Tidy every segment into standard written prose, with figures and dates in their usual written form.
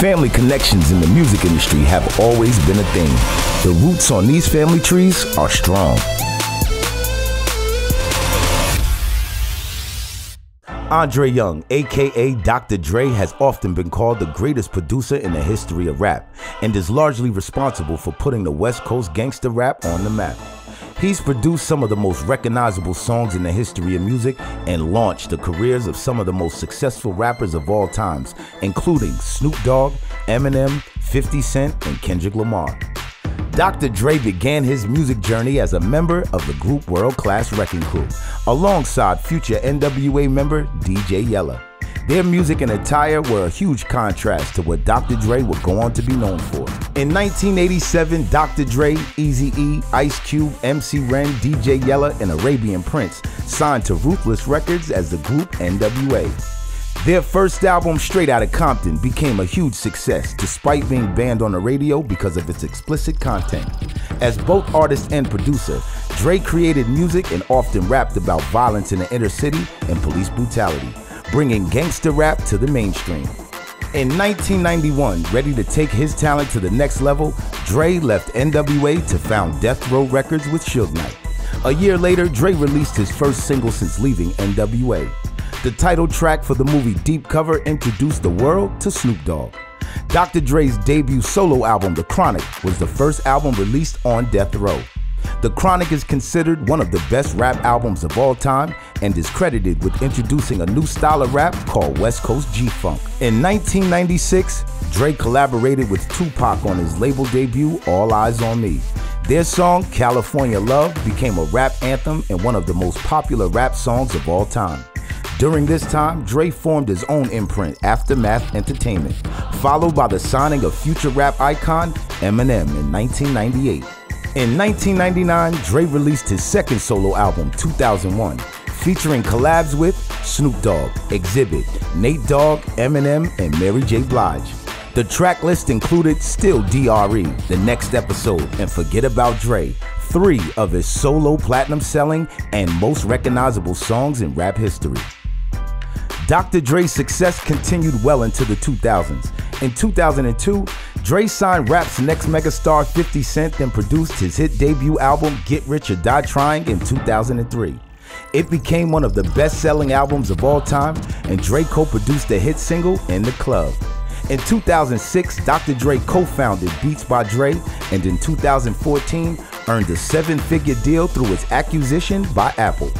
Family connections in the music industry have always been a thing. The roots on these family trees are strong. Andre Young, aka Dr. Dre, has often been called the greatest producer in the history of rap and is largely responsible for putting the West Coast gangsta rap on the map. He's produced some of the most recognizable songs in the history of music and launched the careers of some of the most successful rappers of all times, including Snoop Dogg, Eminem, 50 Cent, and Kendrick Lamar. Dr. Dre began his music journey as a member of the group World Class Wrecking Crew, alongside future N.W.A. member DJ Yella. Their music and attire were a huge contrast to what Dr. Dre would go on to be known for. In 1987, Dr. Dre, Eazy-E, Ice Cube, MC Ren, DJ Yella, and Arabian Prince signed to Ruthless Records as the group N.W.A. Their first album, Straight Outta Compton, became a huge success despite being banned on the radio because of its explicit content. As both artist and producer, Dre created music and often rapped about violence in the inner city and police brutality, bringing gangster rap to the mainstream. In 1991, ready to take his talent to the next level, Dre left N.W.A. to found Death Row Records with Suge Knight. A year later, Dre released his first single since leaving N.W.A. The title track for the movie Deep Cover introduced the world to Snoop Dogg. Dr. Dre's debut solo album, The Chronic, was the first album released on Death Row. The Chronic is considered one of the best rap albums of all time and is credited with introducing a new style of rap called West Coast G-Funk. In 1996, Dre collaborated with Tupac on his label debut, All Eyes on Me. Their song, California Love, became a rap anthem and one of the most popular rap songs of all time. During this time, Dre formed his own imprint, Aftermath Entertainment, followed by the signing of future rap icon Eminem in 1998. In 1999, Dre released his second solo album, 2001, featuring collabs with Snoop Dogg, Xzibit, Nate Dogg, Eminem, and Mary J. Blige. The track list included Still D.R.E., The Next Episode, and Forget About Dre, three of his solo platinum-selling and most recognizable songs in rap history. Dr. Dre's success continued well into the 2000s. In 2002, Dre signed rap's next megastar 50 Cent, then produced his hit debut album Get Rich or Die Trying in 2003. It became one of the best-selling albums of all time, and Dre co-produced the hit single In the Club. In 2006, Dr. Dre co-founded Beats by Dre, and in 2014, earned a seven-figure deal through its acquisition by Apple.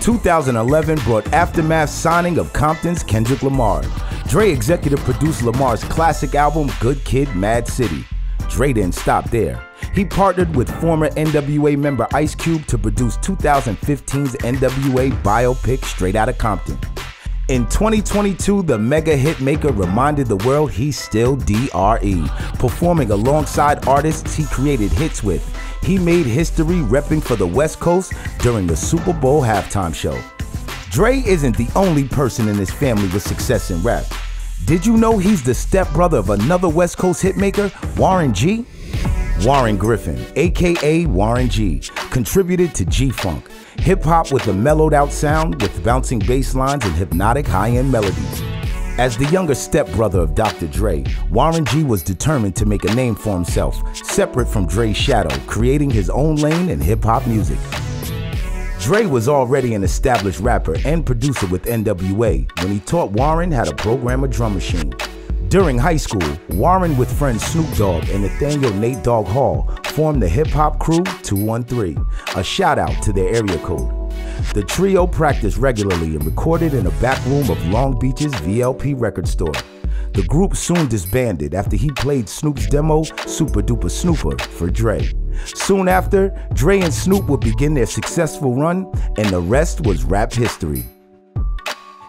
2011 brought Aftermath's signing of Compton's Kendrick Lamar. Dre executive produced Lamar's classic album, Good Kid, Mad City. Dre didn't stop there. He partnered with former N.W.A. member Ice Cube to produce 2015's N.W.A. biopic, Straight Outta Compton. In 2022, the mega hitmaker reminded the world he's still D.R.E., performing alongside artists he created hits with. He made history repping for the West Coast during the Super Bowl halftime show. Dre isn't the only person in his family with success in rap. Did you know he's the stepbrother of another West Coast hitmaker, Warren G? Warren Griffin, aka Warren G, contributed to G-Funk, hip-hop with a mellowed-out sound with bouncing bass lines and hypnotic high-end melodies. As the younger stepbrother of Dr. Dre, Warren G was determined to make a name for himself, separate from Dre's shadow, creating his own lane in hip-hop music. Dre was already an established rapper and producer with N.W.A. when he taught Warren how to program a drum machine. During high school, Warren with friends Snoop Dogg and Nathaniel Nate Dogg Hall formed the hip-hop crew 213, a shout-out to their area code. The trio practiced regularly and recorded in a back room of Long Beach's VLP record store. The group soon disbanded after he played Snoop's demo, Super Duper Snooper, for Dre. Soon after, Dre and Snoop would begin their successful run, and the rest was rap history.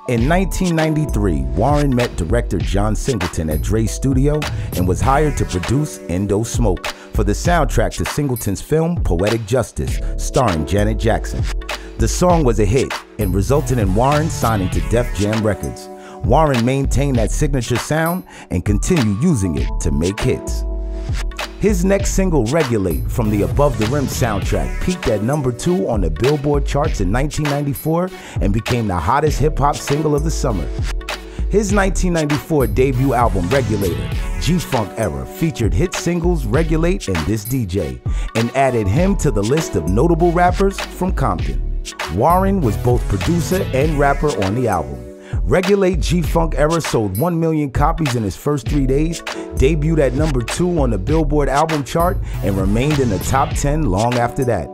In 1993, Warren met director John Singleton at Dre's studio and was hired to produce Endo Smoke for the soundtrack to Singleton's film Poetic Justice, starring Janet Jackson. The song was a hit and resulted in Warren signing to Def Jam Records. Warren maintained that signature sound and continued using it to make hits. His next single, Regulate, from the Above the Rim soundtrack, peaked at #2 on the Billboard charts in 1994 and became the hottest hip-hop single of the summer. His 1994 debut album, Regulator, G-Funk Era, featured hit singles Regulate and This DJ, and added him to the list of notable rappers from Compton. Warren was both producer and rapper on the album. Regulate G-Funk Era sold 1 million copies in its first 3 days, debuted at #2 on the Billboard album chart, and remained in the top 10 long after that.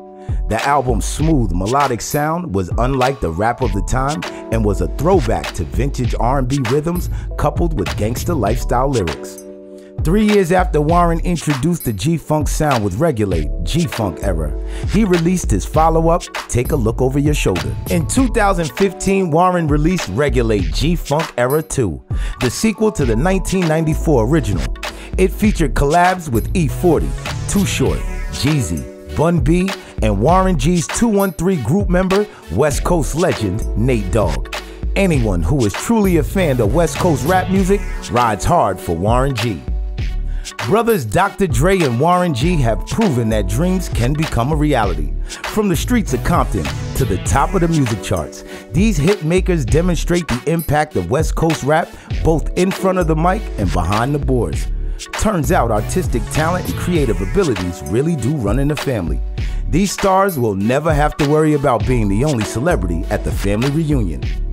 The album's smooth, melodic sound was unlike the rap of the time and was a throwback to vintage R&B rhythms coupled with gangsta lifestyle lyrics. 3 years after Warren introduced the G-Funk sound with Regulate, G-Funk Era, he released his follow-up, Take a Look Over Your Shoulder. In 2015, Warren released Regulate, G-Funk Era 2, the sequel to the 1994 original. It featured collabs with E-40, Too Short, Jeezy, Bun B, and Warren G's 213 group member, West Coast legend, Nate Dogg. Anyone who is truly a fan of West Coast rap music rides hard for Warren G. Brothers Dr. Dre and Warren G have proven that dreams can become a reality. From the streets of Compton to the top of the music charts, these hit makers demonstrate the impact of West Coast rap both in front of the mic and behind the boards. Turns out artistic talent and creative abilities really do run in the family. These stars will never have to worry about being the only celebrity at the family reunion.